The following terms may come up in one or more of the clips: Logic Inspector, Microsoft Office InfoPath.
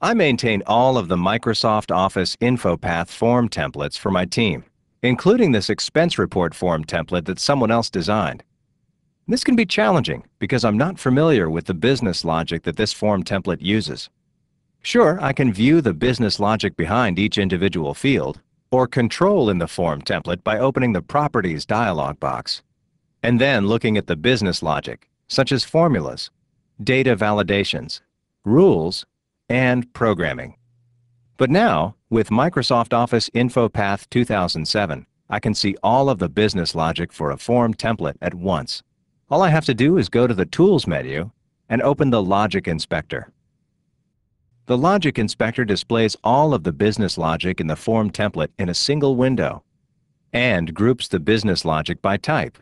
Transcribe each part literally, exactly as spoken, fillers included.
I maintain all of the Microsoft Office InfoPath form templates for my team, including this expense report form template that someone else designed. This can be challenging because I'm not familiar with the business logic that this form template uses. Sure, I can view the business logic behind each individual field, or control in the form template by opening the Properties dialog box, and then looking at the business logic, such as formulas, data validations, rules, and programming. But now, with Microsoft Office InfoPath two thousand seven, I can see all of the business logic for a form template at once. All I have to do is go to the Tools menu and open the Logic Inspector. The Logic Inspector displays all of the business logic in the form template in a single window and groups the business logic by type.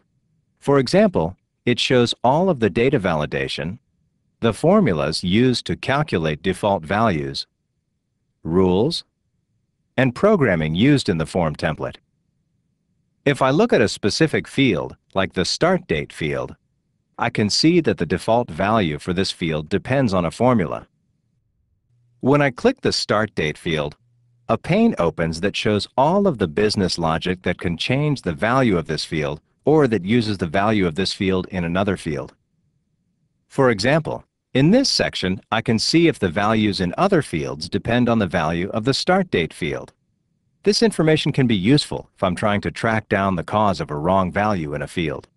For example, it shows all of the data validation, the formulas used to calculate default values, rules, and programming used in the form template. If I look at a specific field, like the Start Date field, I can see that the default value for this field depends on a formula. When I click the Start Date field, a pane opens that shows all of the business logic that can change the value of this field or that uses the value of this field in another field. For example, in this section, I can see if the values in other fields depend on the value of the Start Date field. This information can be useful if I'm trying to track down the cause of a wrong value in a field.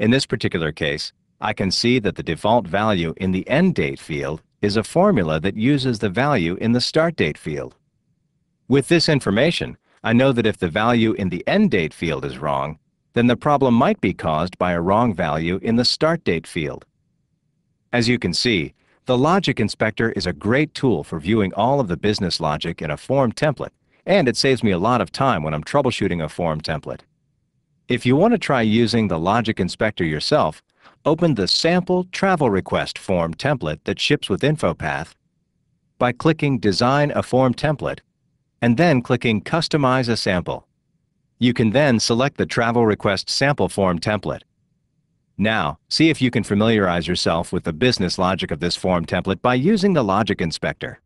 In this particular case, I can see that the default value in the End Date field is a formula that uses the value in the Start Date field. With this information, I know that if the value in the End Date field is wrong, then the problem might be caused by a wrong value in the Start Date field. As you can see, the Logic Inspector is a great tool for viewing all of the business logic in a form template, and it saves me a lot of time when I'm troubleshooting a form template. If you want to try using the Logic Inspector yourself, open the Sample Travel Request form template that ships with InfoPath by clicking Design a Form Template and then clicking Customize a Sample. You can then select the Travel Request Sample form template. Now, see if you can familiarize yourself with the business logic of this form template by using the Logic Inspector.